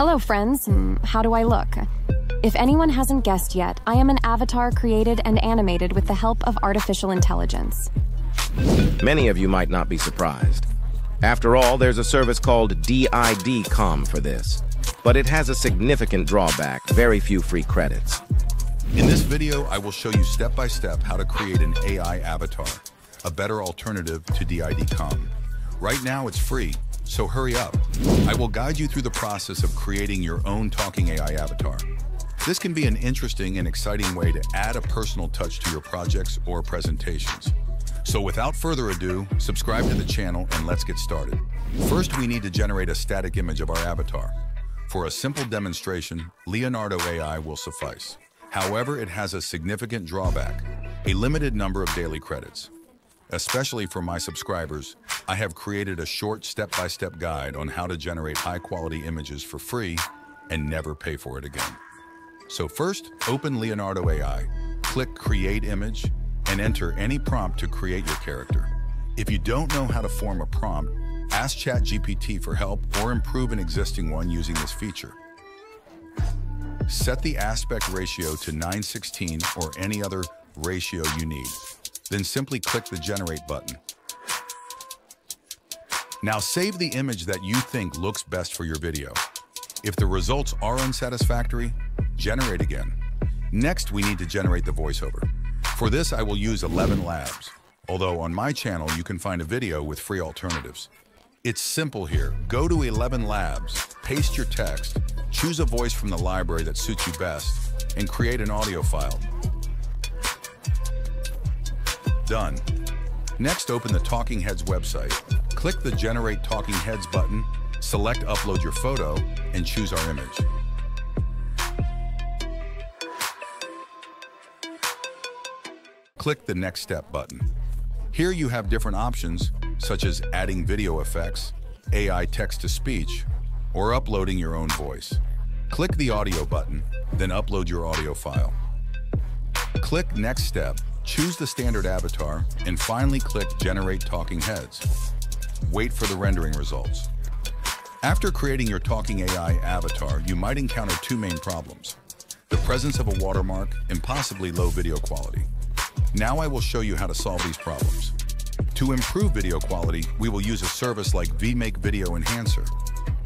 Hello friends, how do I look? If anyone hasn't guessed yet, I am an avatar created and animated with the help of artificial intelligence. Many of you might not be surprised. After all, there's a service called D-ID for this, but it has a significant drawback, very few free credits. In this video, I will show you step-by-step how to create an AI avatar, a better alternative to D-ID. Right now it's free, so hurry up. I will guide you through the process of creating your own talking AI avatar. This can be an interesting and exciting way to add a personal touch to your projects or presentations. So without further ado, subscribe to the channel and let's get started. First, we need to generate a static image of our avatar. For a simple demonstration, Leonardo AI will suffice. However, it has a significant drawback, a limited number of daily credits. Especially for my subscribers, I have created a short step-by-step guide on how to generate high-quality images for free and never pay for it again. So first, open Leonardo AI, click Create Image, and enter any prompt to create your character. If you don't know how to form a prompt, ask ChatGPT for help or improve an existing one using this feature. Set the aspect ratio to 9:16 or any other ratio you need. Then simply click the Generate button. Now save the image that you think looks best for your video. If the results are unsatisfactory, generate again. Next, we need to generate the voiceover. For this, I will use ElevenLabs, although on my channel you can find a video with free alternatives. It's simple here. Go to ElevenLabs, paste your text, choose a voice from the library that suits you best, and create an audio file. Done. Next, open the Talking Heads website. Click the Generate Talking Heads button, select Upload Your Photo, and choose our image. Click the Next Step button. Here you have different options, such as adding video effects, AI text-to-speech, or uploading your own voice. Click the Audio button, then upload your audio file. Click Next Step, choose the standard avatar, and finally click Generate Talking Heads. Wait for the rendering results. After creating your talking AI avatar, you might encounter two main problems: the presence of a watermark and possibly low video quality. Now I will show you how to solve these problems. To improve video quality, we will use a service like VMake Video Enhancer.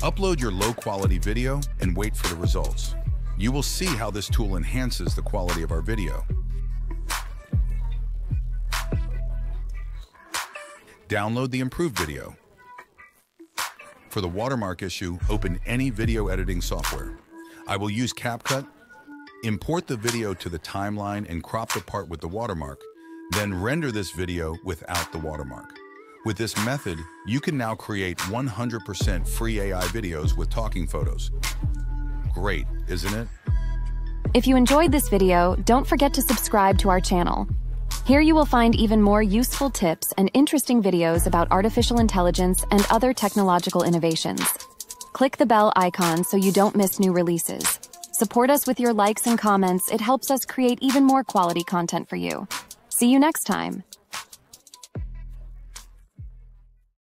Upload your low-quality video and wait for the results. You will see how this tool enhances the quality of our video. Download the improved video. For the watermark issue, open any video editing software. I will use CapCut. Import the video to the timeline and crop the part with the watermark, then render this video without the watermark. With this method, you can now create 100% free AI videos with talking photos. Great, isn't it? If you enjoyed this video, don't forget to subscribe to our channel. Here you will find even more useful tips and interesting videos about artificial intelligence and other technological innovations. Click the bell icon so you don't miss new releases. Support us with your likes and comments. It helps us create even more quality content for you. See you next time.